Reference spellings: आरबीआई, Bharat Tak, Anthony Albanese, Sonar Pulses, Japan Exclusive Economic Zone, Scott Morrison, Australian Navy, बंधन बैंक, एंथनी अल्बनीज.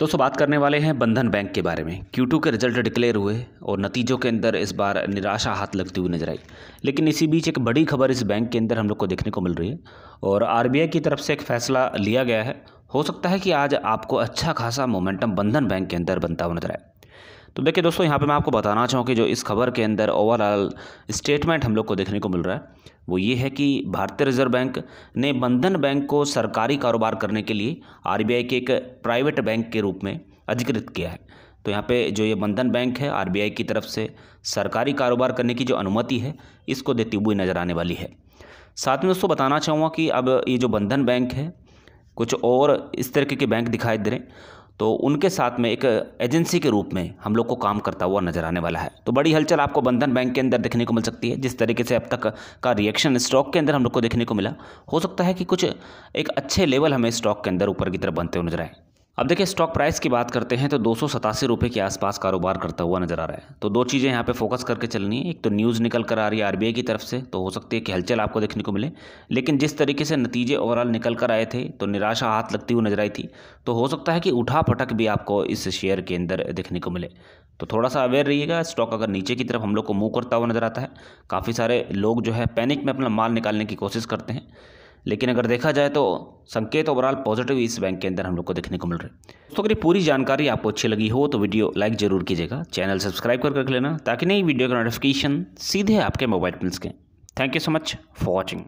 दोस्तों बात करने वाले हैं बंधन बैंक के बारे में। Q2 के रिजल्ट डिक्लेयर हुए और नतीजों के अंदर इस बार निराशा हाथ लगती हुई नजर आई, लेकिन इसी बीच एक बड़ी खबर इस बैंक के अंदर हम लोग को देखने को मिल रही है और आरबीआई की तरफ से एक फैसला लिया गया है। हो सकता है कि आज आपको अच्छा खासा मोमेंटम बंधन बैंक के अंदर बनता हुआ नजर आए। तो देखिए दोस्तों, यहाँ पे मैं आपको बताना चाहूँ कि जो इस खबर के अंदर ओवरऑल स्टेटमेंट हम लोग को देखने को मिल रहा है वो ये है कि भारतीय रिजर्व बैंक ने बंधन बैंक को सरकारी कारोबार करने के लिए आरबीआई के एक प्राइवेट बैंक के रूप में अधिकृत किया है। तो यहाँ पे जो ये बंधन बैंक है आरबीआई की तरफ से सरकारी कारोबार करने की जो अनुमति है इसको देती हुई नज़र आने वाली है। साथ में दोस्तों बताना चाहूँगा कि अब ये जो बंधन बैंक है, कुछ और इस तरीके के बैंक दिखाई दे रहे हैं तो उनके साथ में एक एजेंसी के रूप में हम लोग को काम करता हुआ नजर आने वाला है। तो बड़ी हलचल आपको बंधन बैंक के अंदर देखने को मिल सकती है। जिस तरीके से अब तक का रिएक्शन स्टॉक के अंदर हम लोग को देखने को मिला, हो सकता है कि कुछ एक अच्छे लेवल हमें स्टॉक के अंदर ऊपर की तरफ बनते हुए नजर आए। अब देखिए स्टॉक प्राइस की बात करते हैं तो 287 रुपये के आसपास कारोबार करता हुआ नजर आ रहा है। तो दो चीज़ें यहाँ पे फोकस करके चलनी है। एक तो न्यूज़ निकल कर आ रही है आरबीआई की तरफ से, तो हो सकती है कि हलचल आपको देखने को मिले, लेकिन जिस तरीके से नतीजे ओवरऑल निकल कर आए थे तो निराशा हाथ लगती हुई नजर आई थी। तो हो सकता है कि उठापटक भी आपको इस शेयर के अंदर देखने को मिले, तो थोड़ा सा अवेयर रहिएगा। स्टॉक अगर नीचे की तरफ हम लोग को मूव करता हुआ नजर आता है, काफ़ी सारे लोग जो है पैनिक में अपना माल निकालने की कोशिश करते हैं, लेकिन अगर देखा जाए तो संकेत ओवरऑल पॉजिटिव इस बैंक के अंदर हम लोग को देखने को मिल रहे हैं। दोस्तों अगर पूरी जानकारी आपको अच्छी लगी हो तो वीडियो लाइक जरूर कीजिएगा, चैनल सब्सक्राइब करके रख लेना ताकि नई वीडियो का नोटिफिकेशन सीधे आपके मोबाइल पर मिल सके। Thank you so much for watching.